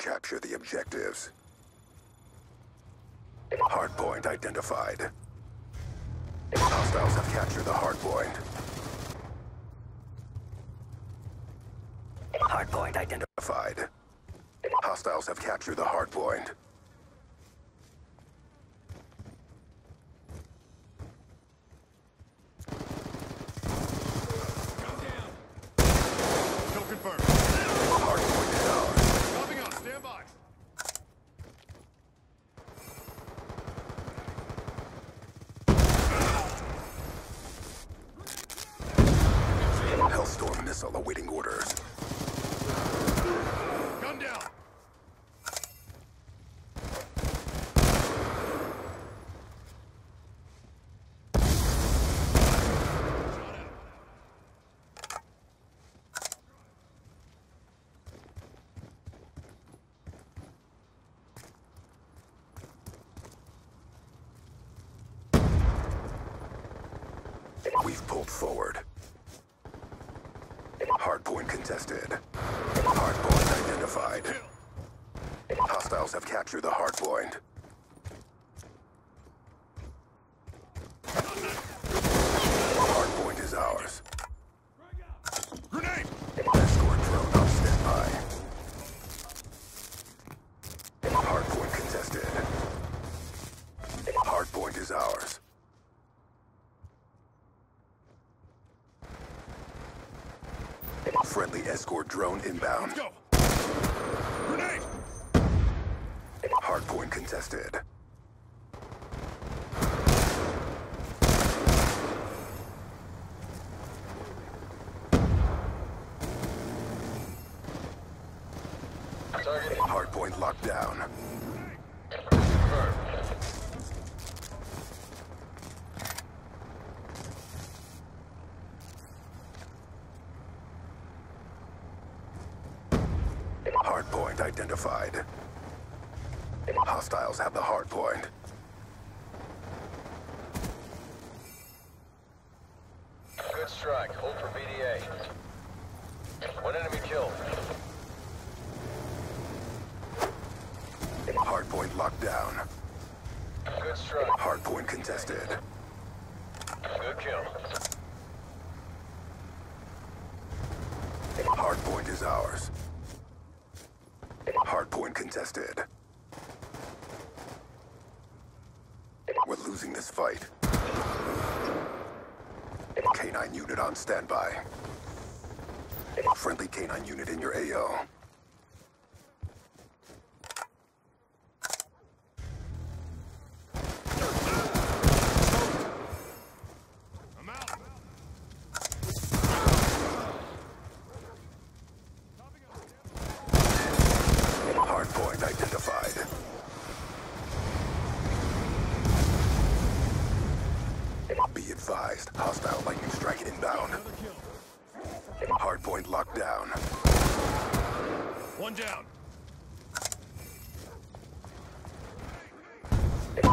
Capture the objectives. Hardpoint identified. Hostiles have captured the hardpoint. Hardpoint identified. Hostiles have captured the hardpoint. Awaiting orders. Gun down. We've pulled forward. Hardpoint contested. Hardpoint identified. Hostiles have captured the hardpoint. Hardpoint is ours. Grenade! Escort drone on standby. Hardpoint contested. Hardpoint is ours. Friendly escort drone inbound. Let's go. Grenade! Hardpoint contested. Hardpoint locked down. Hardpoint identified. Hostiles have the hardpoint. Good strike. Hold for BDA. One enemy killed. Hardpoint locked down. Good strike. Hardpoint contested. Good kill. Hardpoint is ours. Hardpoint contested. We're losing this fight. K9 unit on standby. Friendly K9 unit in your AO. Advised. Hostile lightning strike inbound. Hardpoint locked down. One down.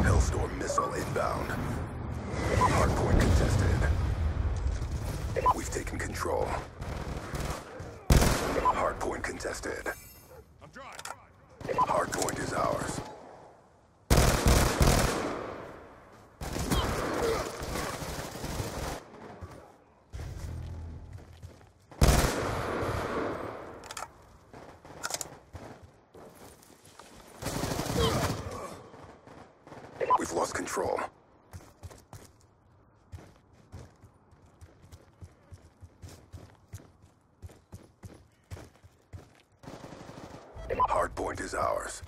Hellstorm missile inbound. Hardpoint contested. We've taken control. Hardpoint contested. Hardpoint is ours. We've lost control. Hardpoint is ours.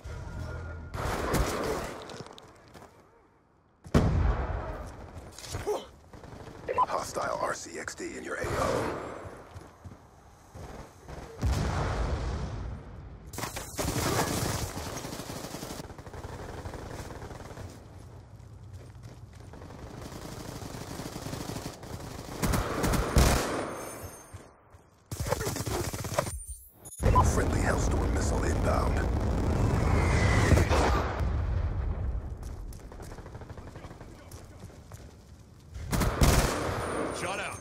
Hostile RCXD in your AO. Friendly Hellstorm missile inbound. Shot out.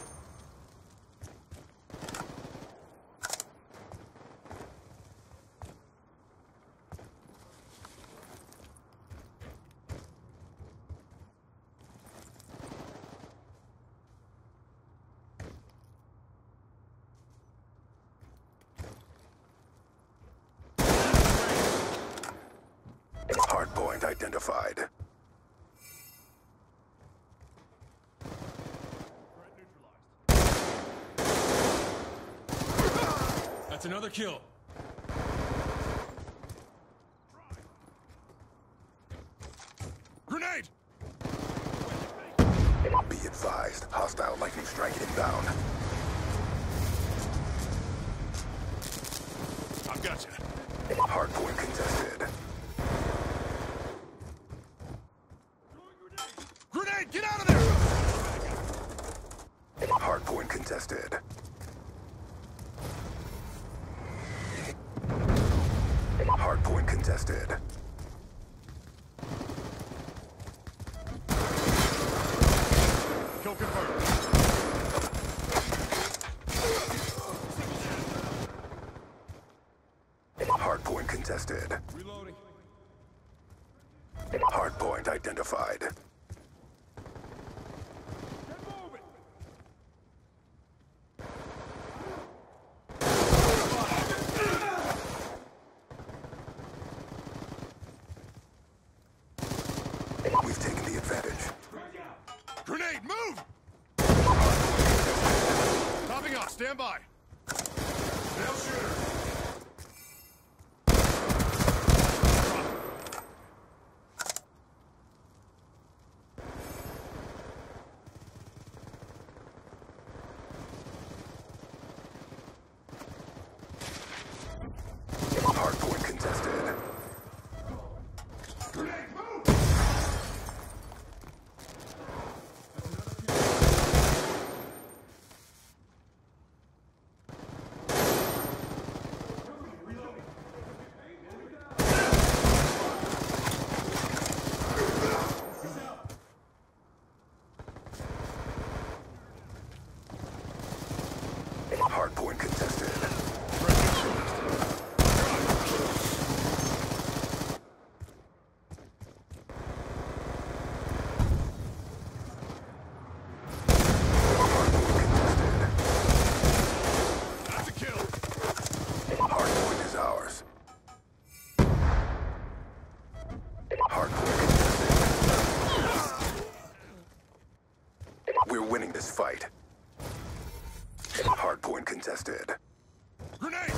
identified. That's another kill. Grenade! Be advised, hostile lightning strike inbound. I've got you. Hardpoint contested. Grenade, get out of there! Hardpoint contested. Hardpoint contested. Kill confirmed. Hardpoint contested. Reloading. Hardpoint identified. Get moving. We've taken the advantage. Grenade, move! Topping off, stand by. Nail shooter. Hardpoint contested. Hardpoint contested. Hardpoint contested. That's a kill. Hardpoint is ours. Hardpoint contested. We're winning this fight. Hardpoint contested. Grenade!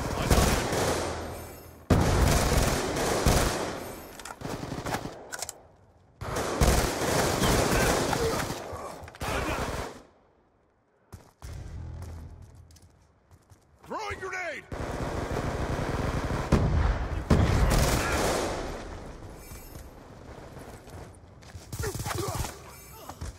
Throwing grenade!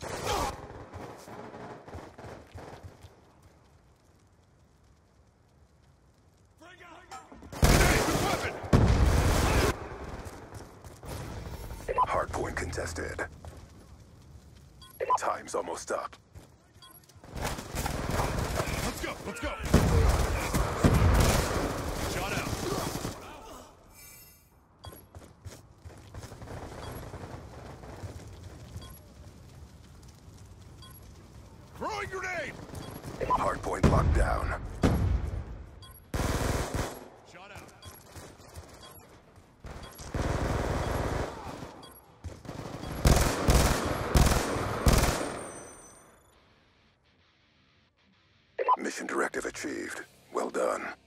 Hardpoint contested. Time's almost up. Let's go, let's go. Shot out. Throwing grenade! Hardpoint locked down. Mission directive achieved. Well done.